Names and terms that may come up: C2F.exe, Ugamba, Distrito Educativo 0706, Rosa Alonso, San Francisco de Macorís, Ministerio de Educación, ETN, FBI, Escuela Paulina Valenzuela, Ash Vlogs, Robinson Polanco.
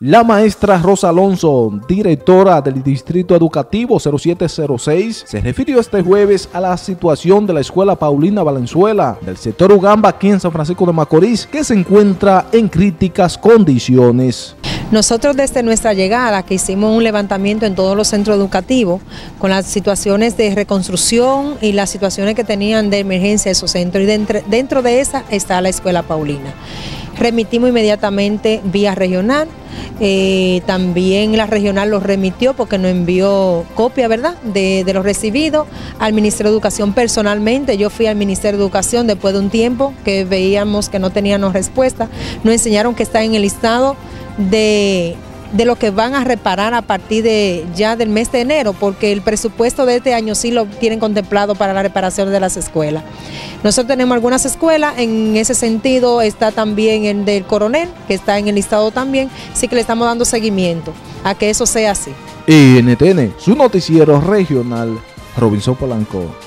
La maestra Rosa Alonso, directora del Distrito Educativo 0706, se refirió este jueves a la situación de la Escuela Paulina Valenzuela del sector Ugamba aquí en San Francisco de Macorís, que se encuentra en críticas condiciones. Nosotros desde nuestra llegada, que hicimos un levantamiento en todos los centros educativos con las situaciones de reconstrucción y las situaciones que tenían de emergencia esos centros, y dentro de esa está la Escuela Paulina. Remitimos inmediatamente vía regional, también la regional los remitió porque nos envió copia, ¿verdad?, de los recibidos al Ministerio de Educación personalmente. Yo fui al Ministerio de Educación después de un tiempo que veíamos que no teníamos respuesta. Nos enseñaron que está en el listado de lo que van a reparar a partir del mes de enero, porque el presupuesto de este año sí lo tienen contemplado para la reparación de las escuelas. Nosotros tenemos algunas escuelas, en ese sentido está también el del Coronel, que está en el listado también, así que le estamos dando seguimiento a que eso sea así. ETN, su noticiero regional, Robinson Polanco.